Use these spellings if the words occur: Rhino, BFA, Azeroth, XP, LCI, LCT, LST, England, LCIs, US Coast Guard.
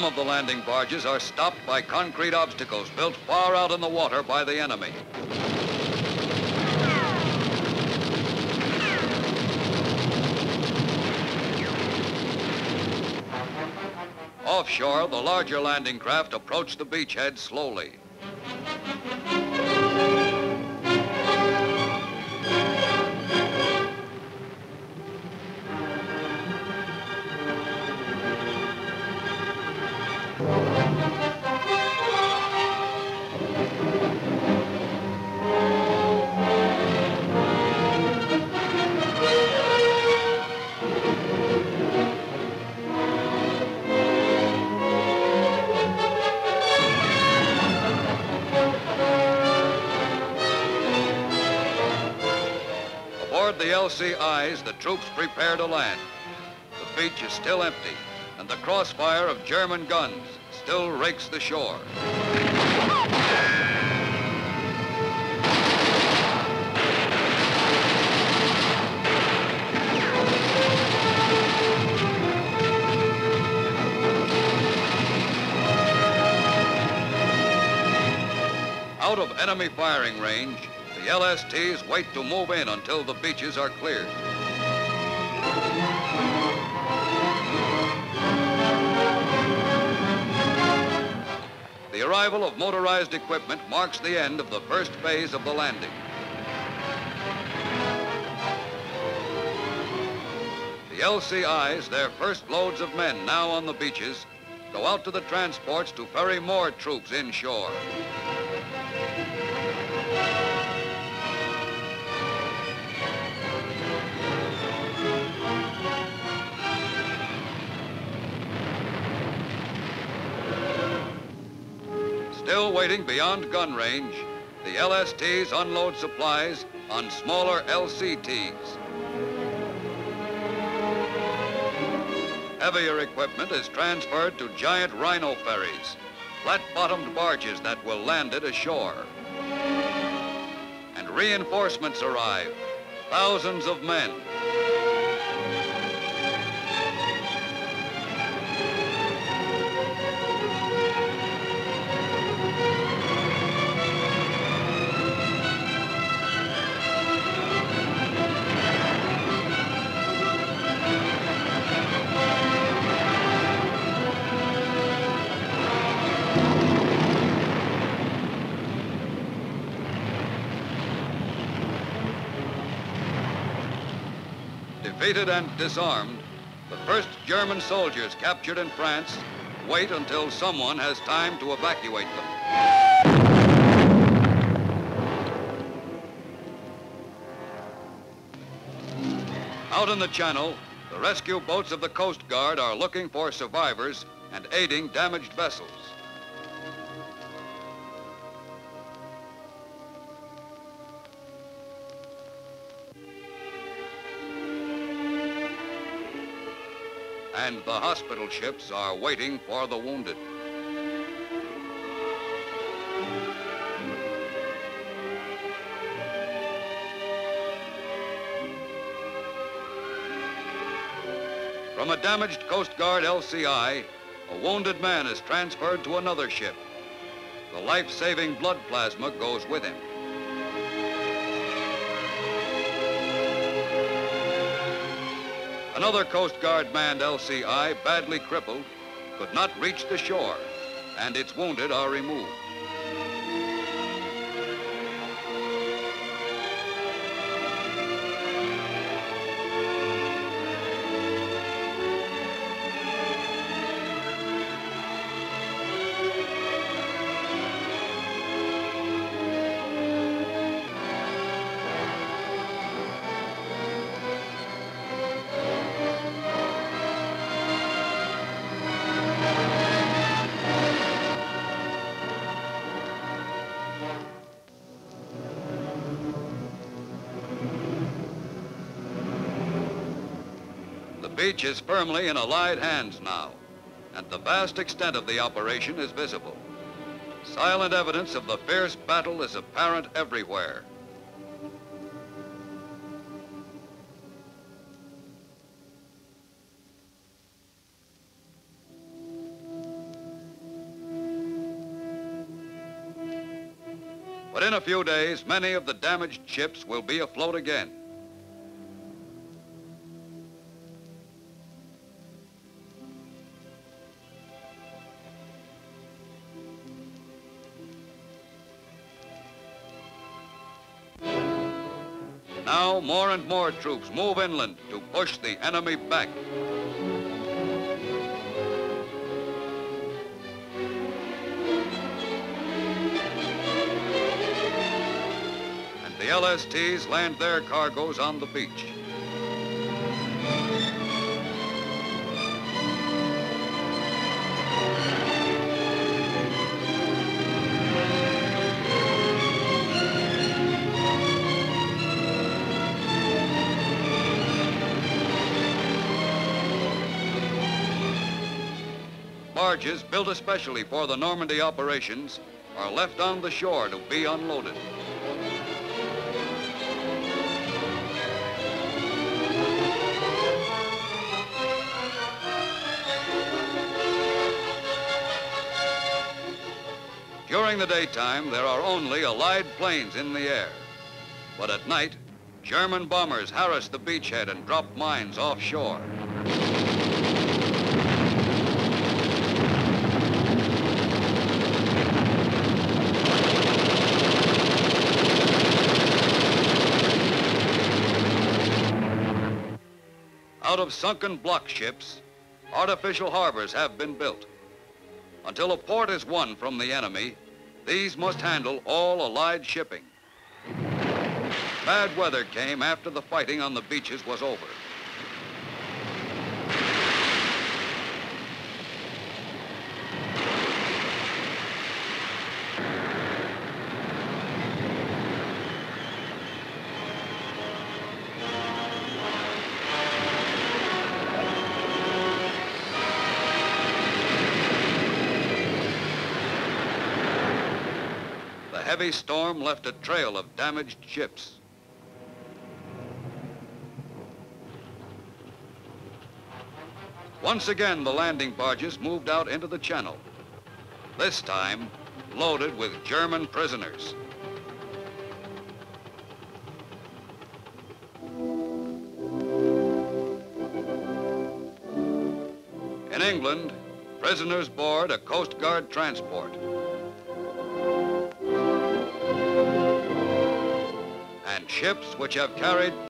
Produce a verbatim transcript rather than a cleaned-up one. Some of the landing barges are stopped by concrete obstacles built far out in the water by the enemy. Offshore, the larger landing craft approach the beachhead slowly. L C Is, the troops prepare to land. The beach is still empty, and the crossfire of German guns still rakes the shore. Out of enemy firing range, the L S Ts wait to move in until the beaches are cleared. The arrival of motorized equipment marks the end of the first phase of the landing. The L C Is, their first loads of men now on the beaches, go out to the transports to ferry more troops inshore. Still waiting beyond gun range, the L S Ts unload supplies on smaller L C Ts. Heavier equipment is transferred to giant Rhino ferries, flat-bottomed barges that will land it ashore. And reinforcements arrive, thousands of men. Defeated and disarmed, the first German soldiers captured in France wait until someone has time to evacuate them. Out in the channel, the rescue boats of the Coast Guard are looking for survivors and aiding damaged vessels. And the hospital ships are waiting for the wounded. From a damaged Coast Guard L C I, a wounded man is transferred to another ship. The life-saving blood plasma goes with him. Another Coast Guard-manned L C I, badly crippled, could not reach the shore, and its wounded are removed. The beach is firmly in Allied hands now, and the vast extent of the operation is visible. Silent evidence of the fierce battle is apparent everywhere. But in a few days, many of the damaged ships will be afloat again. Now, more and more troops move inland to push the enemy back. And the L S Ts land their cargoes on the beach. Barges built especially for the Normandy operations are left on the shore to be unloaded. During the daytime, there are only Allied planes in the air. But at night, German bombers harass the beachhead and drop mines offshore. Out of sunken block ships, artificial harbors have been built. Until a port is won from the enemy, these must handle all Allied shipping. Bad weather came after the fighting on the beaches was over. The heavy storm left a trail of damaged ships. Once again, the landing barges moved out into the channel, this time loaded with German prisoners. In England, prisoners board a Coast Guard transport. Ships which have carried